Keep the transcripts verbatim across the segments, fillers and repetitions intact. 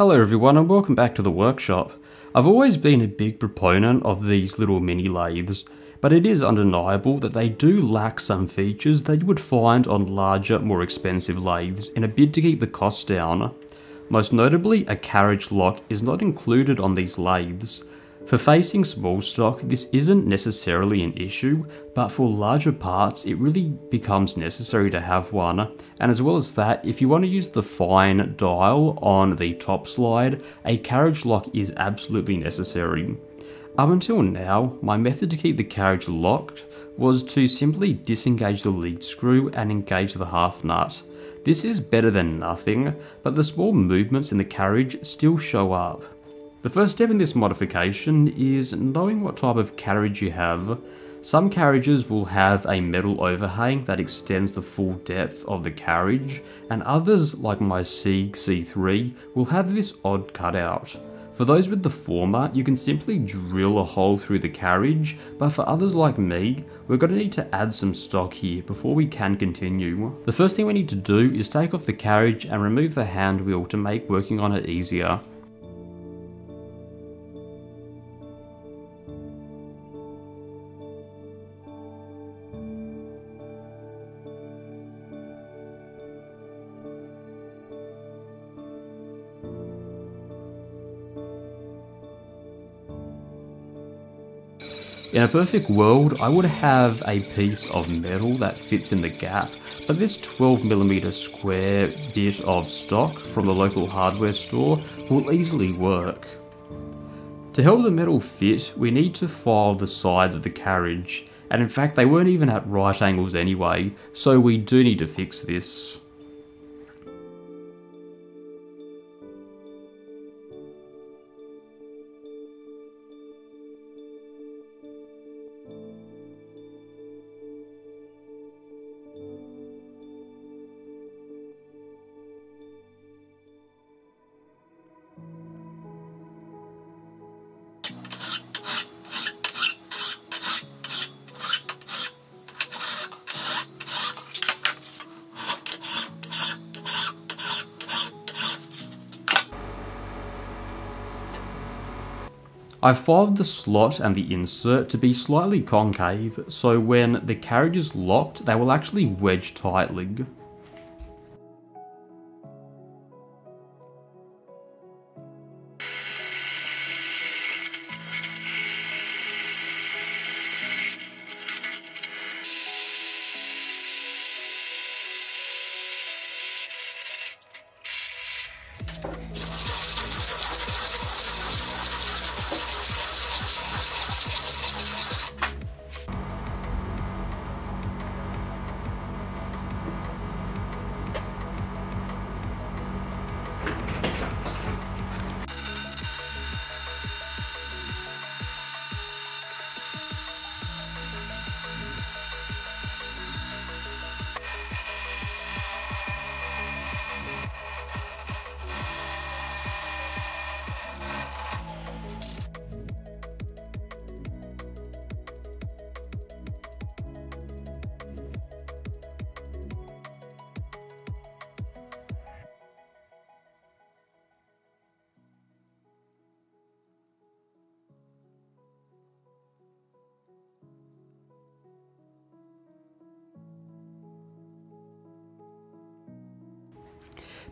Hello everyone and welcome back to the workshop. I've always been a big proponent of these little mini lathes, but it is undeniable that they do lack some features that you would find on larger, more expensive lathes in a bid to keep the costs down. Most notably, a carriage lock is not included on these lathes. For facing small stock, this isn't necessarily an issue, but for larger parts it really becomes necessary to have one. And as well as that, if you want to use the fine dial on the top slide, a carriage lock is absolutely necessary. Up until now, my method to keep the carriage locked was to simply disengage the lead screw and engage the half nut. This is better than nothing, but the small movements in the carriage still show up. The first step in this modification is knowing what type of carriage you have. Some carriages will have a metal overhang that extends the full depth of the carriage, and others, like my Sieg C three, will have this odd cutout. For those with the former, you can simply drill a hole through the carriage, but for others like me, we're going to need to add some stock here before we can continue. The first thing we need to do is take off the carriage and remove the hand wheel to make working on it easier. In a perfect world, I would have a piece of metal that fits in the gap, but this twelve millimeter square bit of stock from the local hardware store will easily work. To help the metal fit, we need to file the sides of the carriage, and in fact they weren't even at right angles anyway, so we do need to fix this. I filed the slot and the insert to be slightly concave, so when the carriage is locked, they will actually wedge tightly.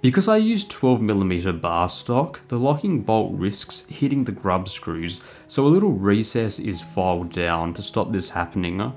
Because I used twelve millimeter bar stock, the locking bolt risks hitting the grub screws, so a little recess is filed down to stop this happening.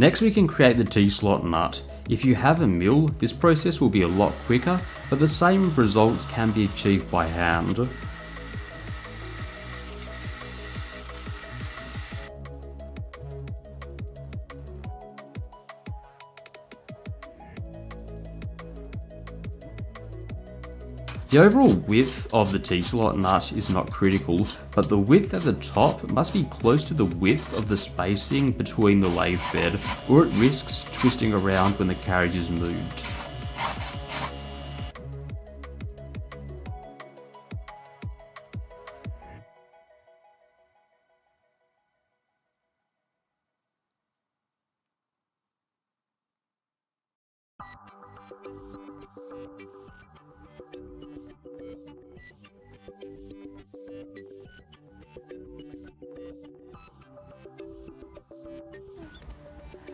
Next we can create the T-slot nut. If you have a mill, this process will be a lot quicker, but the same results can be achieved by hand. The overall width of the T-slot nut is not critical, but the width at the top must be close to the width of the spacing between the lathe bed, or it risks twisting around when the carriage is moved.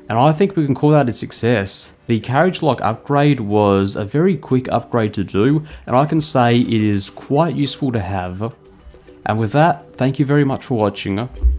And I think we can call that a success. The carriage lock upgrade was a very quick upgrade to do, and I can say it is quite useful to have. And with that, thank you very much for watching.